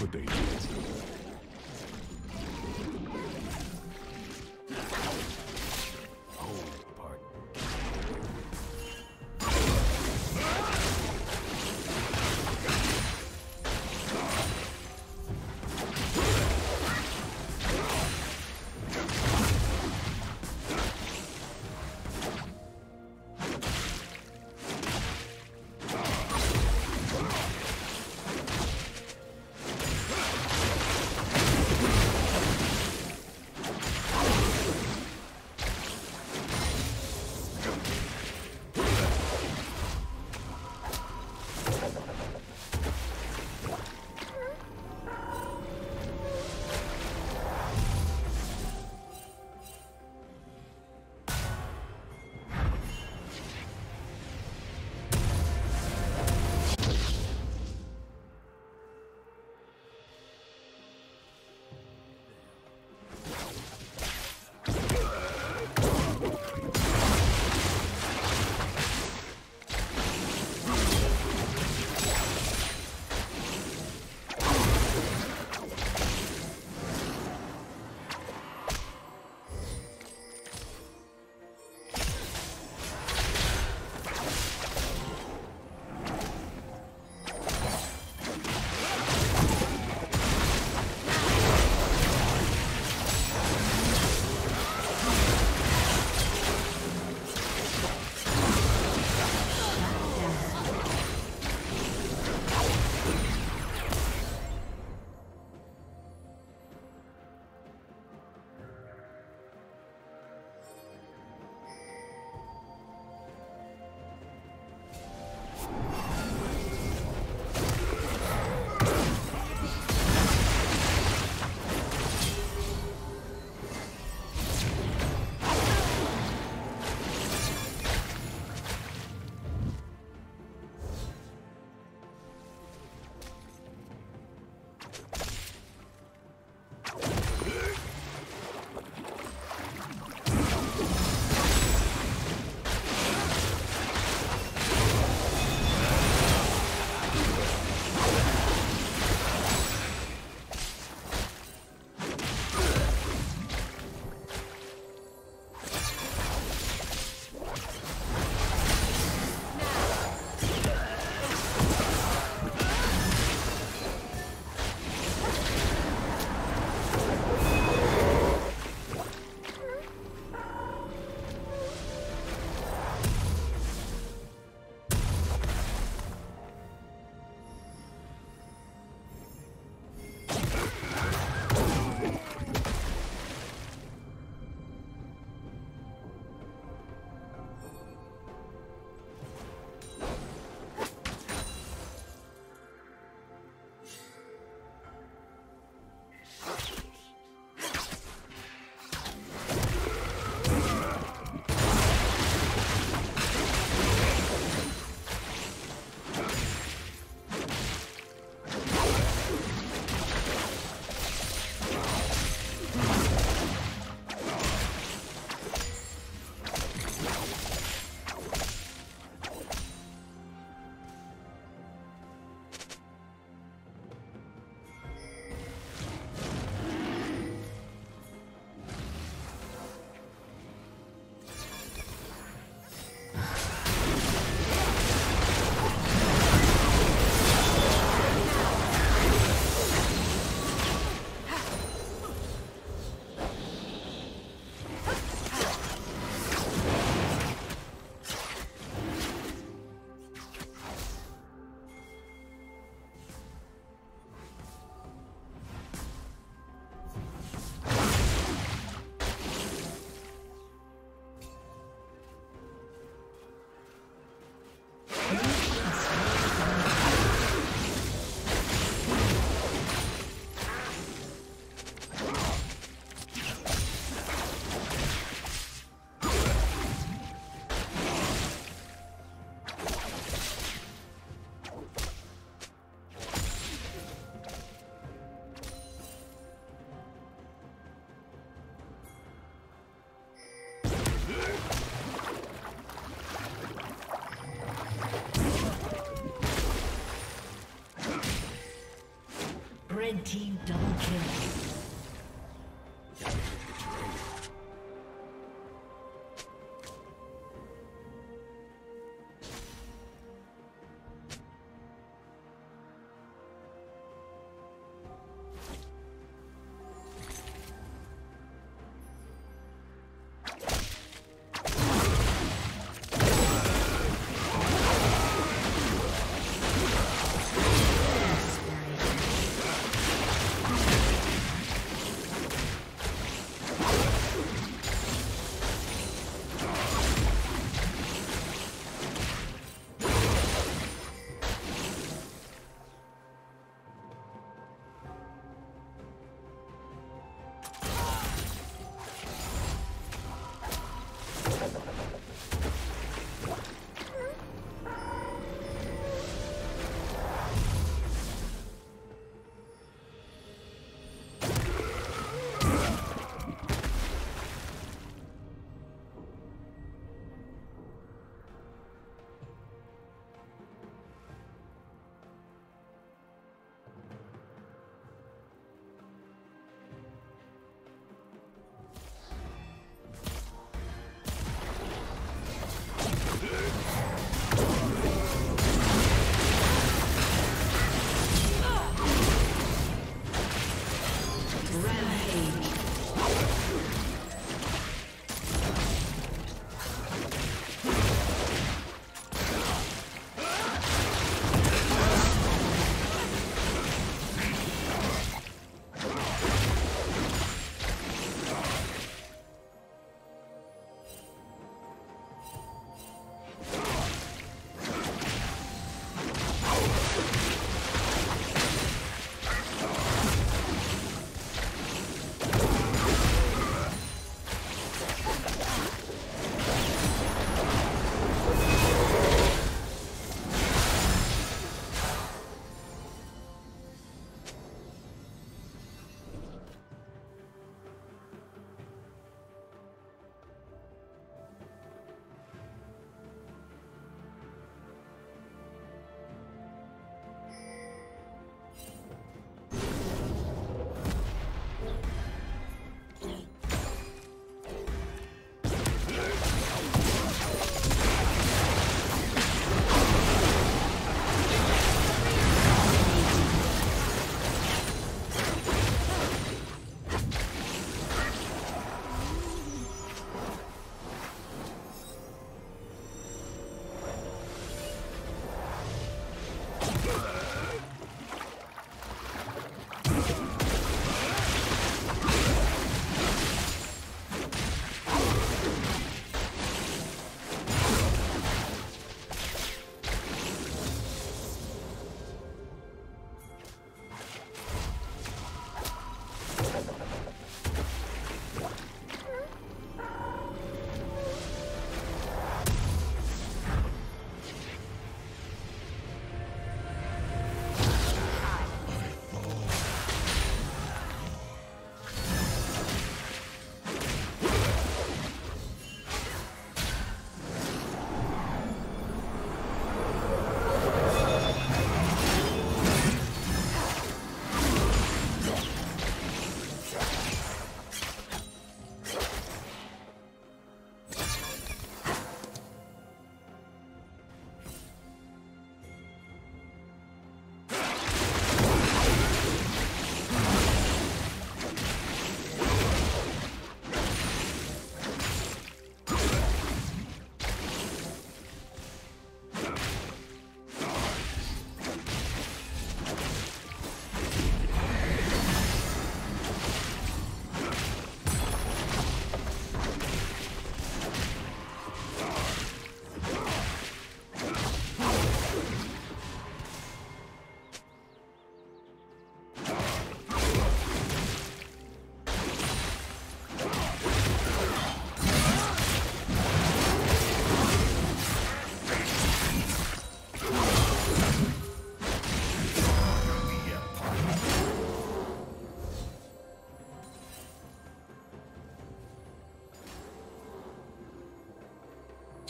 liquidated.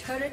Turret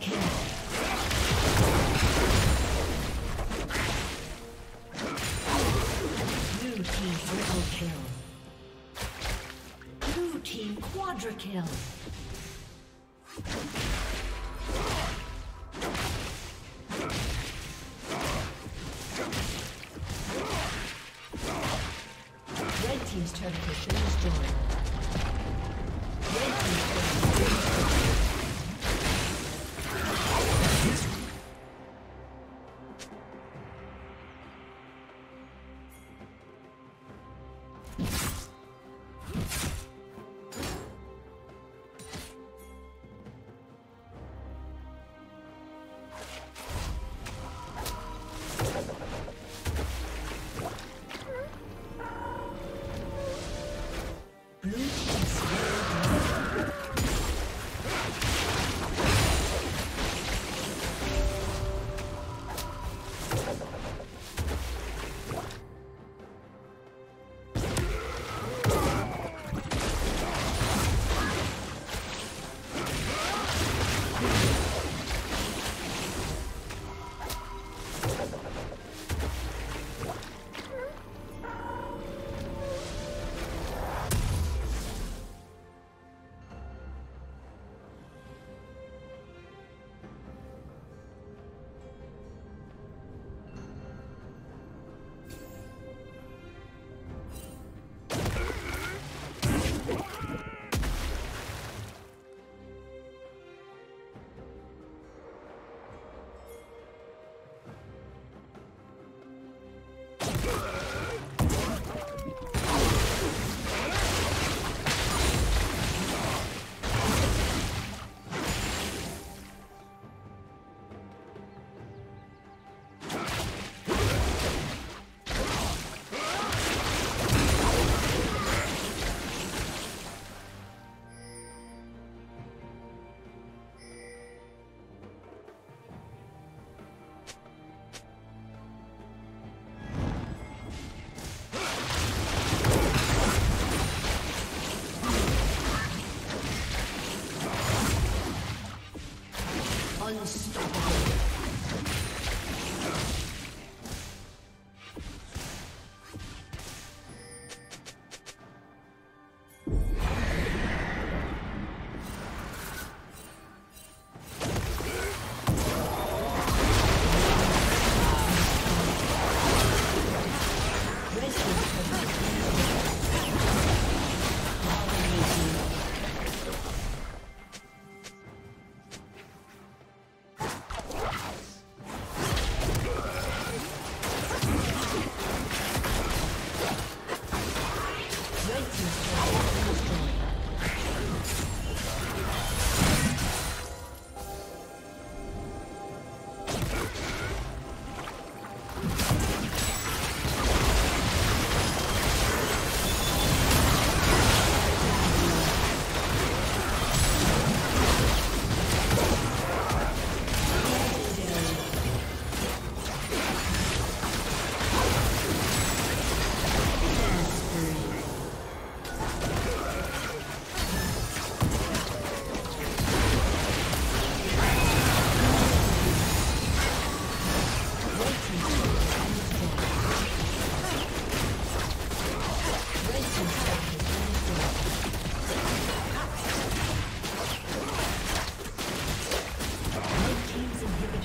Kill. Red team's turret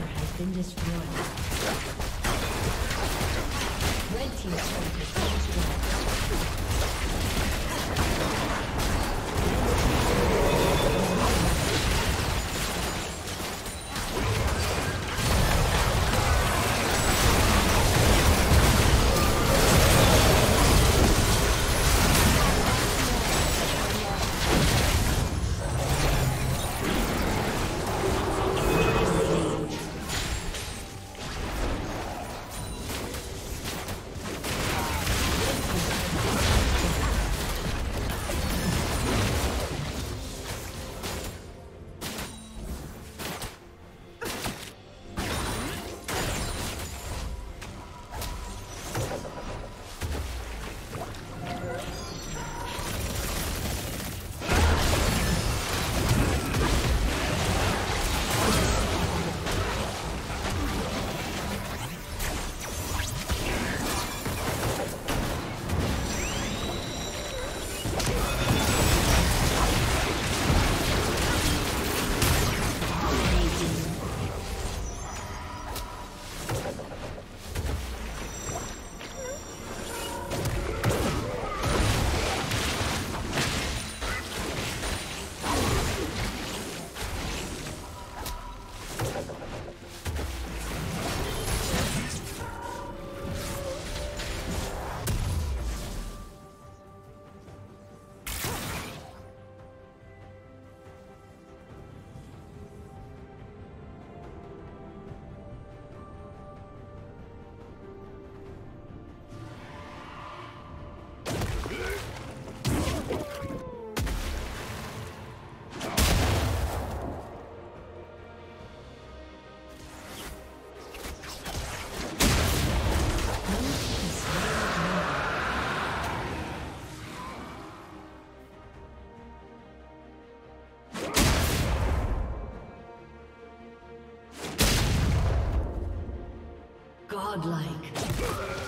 has been destroyed. Godlike.